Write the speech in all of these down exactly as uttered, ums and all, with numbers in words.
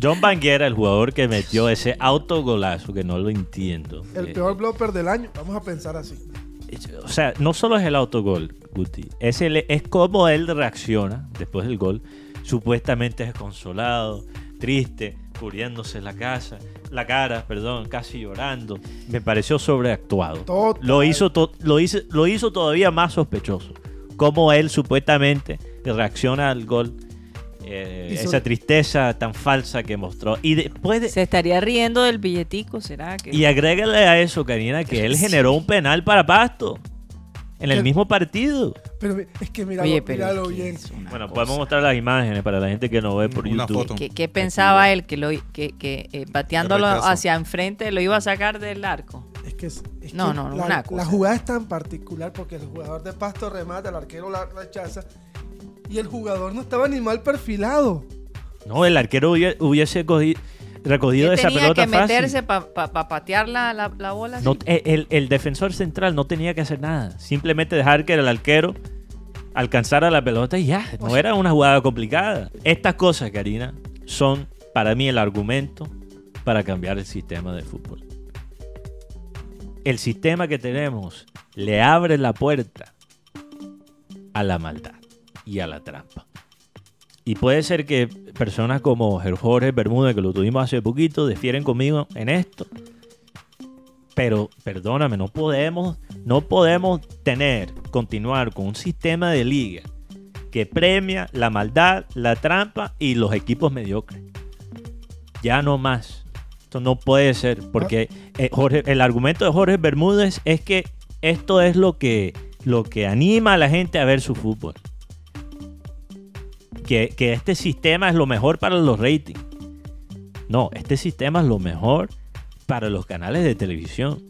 John Banguera, el jugador que metió ese autogolazo, que no lo entiendo. El eh, peor blooper del año, vamos a pensar así. O sea, no solo es el autogol, Guti, es, el, es como él reacciona después del gol. Supuestamente es desconsolado, triste, cubriéndose la casa, la cara, perdón, casi llorando. Me pareció sobreactuado. Total. Lo hizo, to, lo, hizo, lo hizo todavía más sospechoso. Como él supuestamente reacciona al gol. Eh, esa tristeza tan falsa que mostró. Y después de... se estaría riendo del billetico, ¿será? Que... y agrégale a eso, Karina, que él sí generó un penal para Pasto en el mismo partido. Pero es que mira, oye, pero míralo bien. Bueno, cosa. Podemos mostrar las imágenes para la gente que no ve por una YouTube. Foto. ¿Qué, qué pensaba aquí él? Que, lo, que, que eh, bateándolo hacia enfrente lo iba a sacar del arco. Es que, es que no, no, no, la, una cosa. La jugada es tan particular porque el jugador de Pasto remata, el arquero la rechaza. Y el jugador no estaba ni mal perfilado. No, el arquero hubiese cogido, recogido esa pelota fácil. Tenía que meterse para pa, pa patear la, la, la bola. No, el, el defensor central no tenía que hacer nada. Simplemente dejar que el arquero alcanzara la pelota y ya. No o sea, era una jugada complicada. Estas cosas, Karina, son para mí el argumento para cambiar el sistema de fútbol. El sistema que tenemos le abre la puerta a la maldad y a la trampa. Y puede ser que personas como Jorge Bermúdez, que lo tuvimos hace poquito, difieren conmigo en esto. Pero perdóname, no podemos, no podemos tener, continuar con un sistema de liga que premia la maldad, la trampa y los equipos mediocres. Ya no más. Esto no puede ser, porque eh, Jorge, el argumento de Jorge Bermúdez es que esto es lo que, lo que anima a la gente a ver su fútbol. Que, que este sistema es lo mejor para los ratings. No, este sistema es lo mejor para los canales de televisión,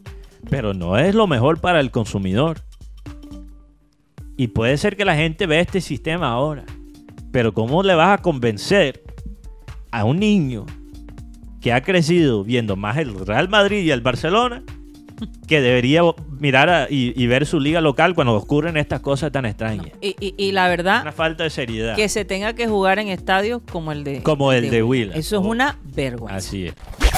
pero no es lo mejor para el consumidor. Y puede ser que la gente vea este sistema ahora, pero ¿cómo le vas a convencer a un niño que ha crecido viendo más el Real Madrid y el Barcelona, que debería mirar a, y, y ver su liga local cuando ocurren estas cosas tan extrañas? No. Y, y, y la verdad, una falta de seriedad. Que se tenga que jugar en estadios como el de, como el de, de Huila. Eso es una vergüenza. Así es.